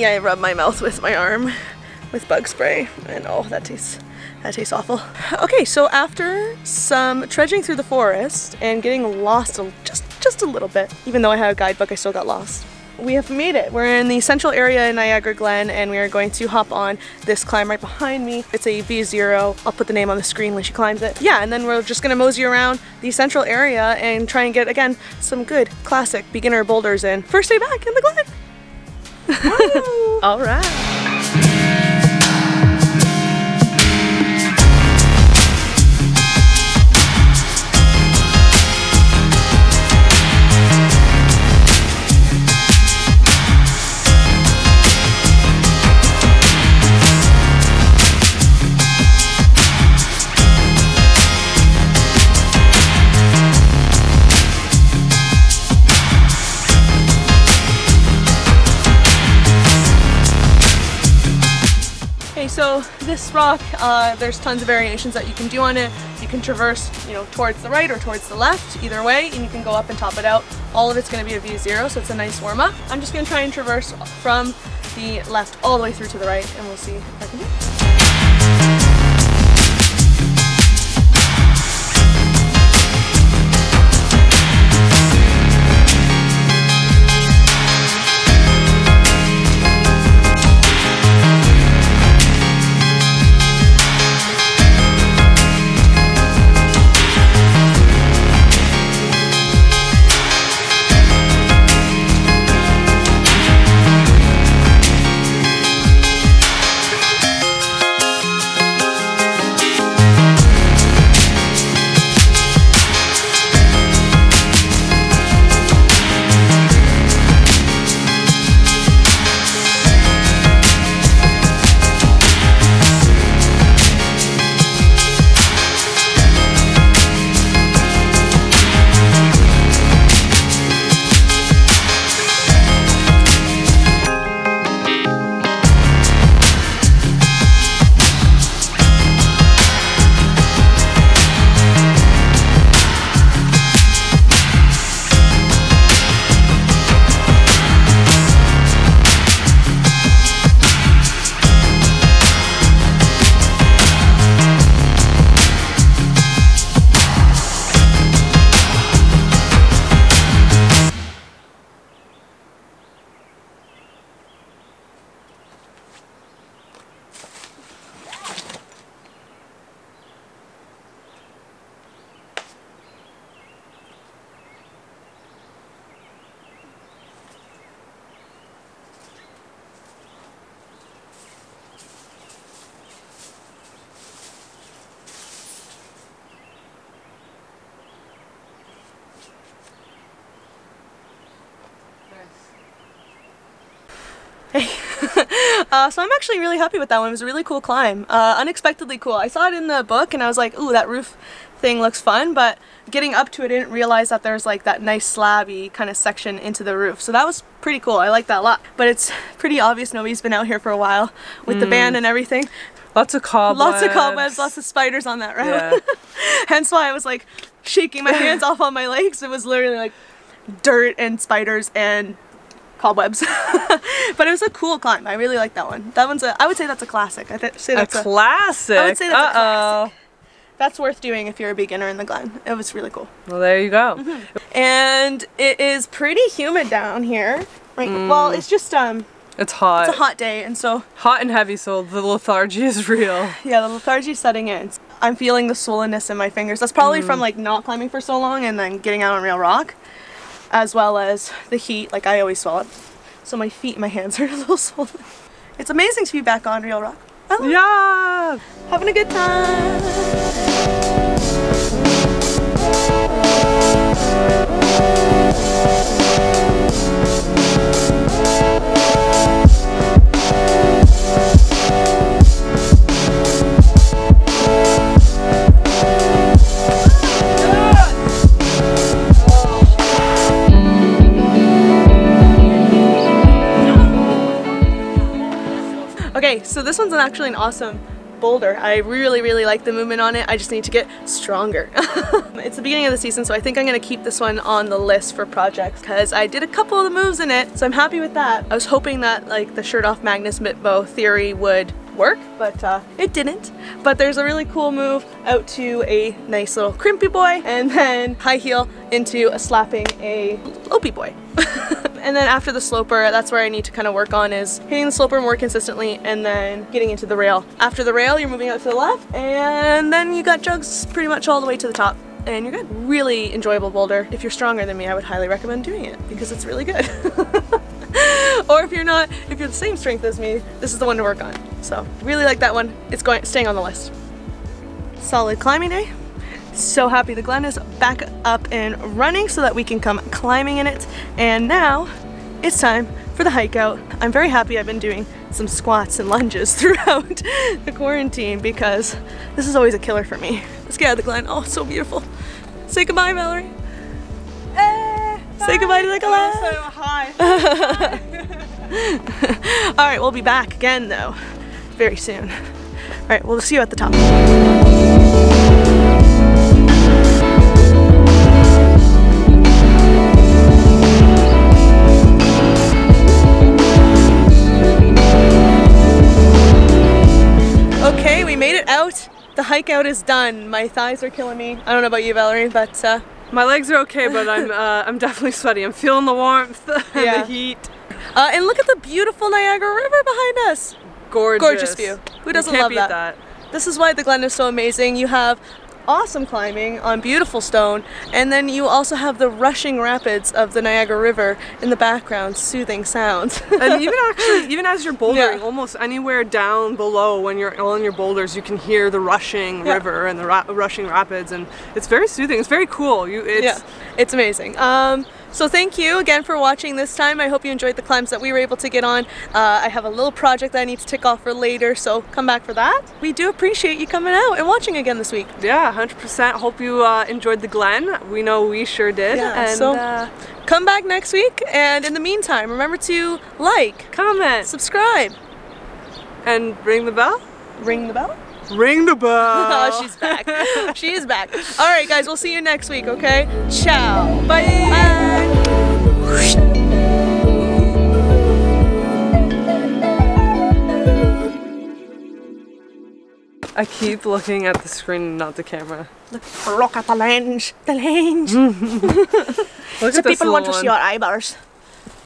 me, I rub my mouth with my arm with bug spray, and oh, that tastes awful. Okay, so after some trudging through the forest and getting lost just a little bit, even though I had a guidebook, I still got lost. We have made it. We're in the central area in Niagara Glen, and we are going to hop on this climb right behind me. It's a V0. I'll put the name on the screen when she climbs it. Yeah, and then we're just gonna mosey around the central area and try and get, again, some good classic beginner boulders in. First day back in the Glen. Wow. All right. So this rock, there's tons of variations that you can do on it. You can traverse, you know, towards the right or towards the left, either way, and you can go up and top it out. All of it's gonna be a V0, so it's a nice warm up. I'm just gonna try and traverse from the left all the way through to the right, and we'll see if I can do it. So I'm actually really happy with that one. It was a really cool climb. Unexpectedly cool. I saw it in the book and I was like, ooh, that roof thing looks fun, but getting up to it, I didn't realize that there's like that nice slabby kind of section into the roof. So that was pretty cool. I like that a lot. But it's pretty obvious nobody's been out here for a while with the band and everything. Lots of cobwebs. Lots of cobwebs, lots of spiders on that route. Yeah. Hence why I was like shaking my hands off on my legs. It was literally like dirt and spiders and cobwebs. But it was a cool climb. I really like that one. That one's a, I would say that's a classic. I would say that's a classic. I would say that's a classic. That's worth doing if you're a beginner in the Glen. It was really cool. Well, there you go. Mm-hmm. And it is pretty humid down here. Right? Well, it's just it's hot. It's a hot day, and so hot and heavy, so the lethargy is real. Yeah, the lethargy is setting in. I'm feeling the swollenness in my fingers. That's probably from like not climbing for so long and then getting out on real rock, as well as the heat. Like, I always swell up. So my feet and my hands are a little swollen. It's amazing to be back on real rock. Yeah! Having a good time. So this one's actually an awesome boulder. I really like the movement on it. I just need to get stronger. It's the beginning of the season, so I think I'm gonna keep this one on the list for projects because I did a couple of the moves in it, so I'm happy with that. I was hoping that like the shirt off Magnus Mitbo theory would work, but it didn't. But there's a really cool move out to a nice little crimpy boy, and then high heel into a slapping a lopey boy. And then after the sloper, that's where I need to kind of work on is hitting the sloper more consistently and then getting into the rail. After the rail, you're moving out to the left, and then you got jugs pretty much all the way to the top, and you're good. Really enjoyable boulder. If you're stronger than me, I would highly recommend doing it because it's really good. Or if you're not, if you're the same strength as me, this is the one to work on. So really like that one. It's staying on the list. Solid climbing day. So happy the Glen is back up and running so that we can come climbing in it. And now it's time for the hike out. I'm very happy I've been doing some squats and lunges throughout the quarantine because this is always a killer for me. Let's get out of the Glen. Oh, it's so beautiful. Say goodbye, Mallory. Say goodbye to the Glen. Oh, so hi. All right, we'll be back again though, very soon. All right, we'll see you at the top. The hike out is done. My thighs are killing me. I don't know about you, Valerie, but my legs are okay, but I'm definitely sweaty. I'm feeling the warmth and the heat. And look at the beautiful Niagara River behind us. Gorgeous. Gorgeous view. Who doesn't love that? This is why the Glen is so amazing. You have awesome climbing on beautiful stone, and then you also have the rushing rapids of the Niagara River in the background, soothing sounds. And even as you're bouldering, almost anywhere down below when you're on your boulders, you can hear the rushing river and the rushing rapids, and it's very soothing. It's very cool. It's amazing. So thank you again for watching this time. I hope you enjoyed the climbs that we were able to get on. I have a little project that I need to tick off for later, so come back for that. We do appreciate you coming out and watching again this week. Yeah, 100%. Hope you enjoyed the Glen. We know we sure did. Yeah, and so come back next week, and in the meantime, remember to like, comment, subscribe, and ring the bell. Ring the bell? Ring the bell. Oh, she's back. She is back. All right, guys, we'll see you next week, okay? Ciao. Bye. Bye. I keep looking at the screen, not the camera. Look at the lens. The lens. Look at this little one. So people want to see your eyeballs.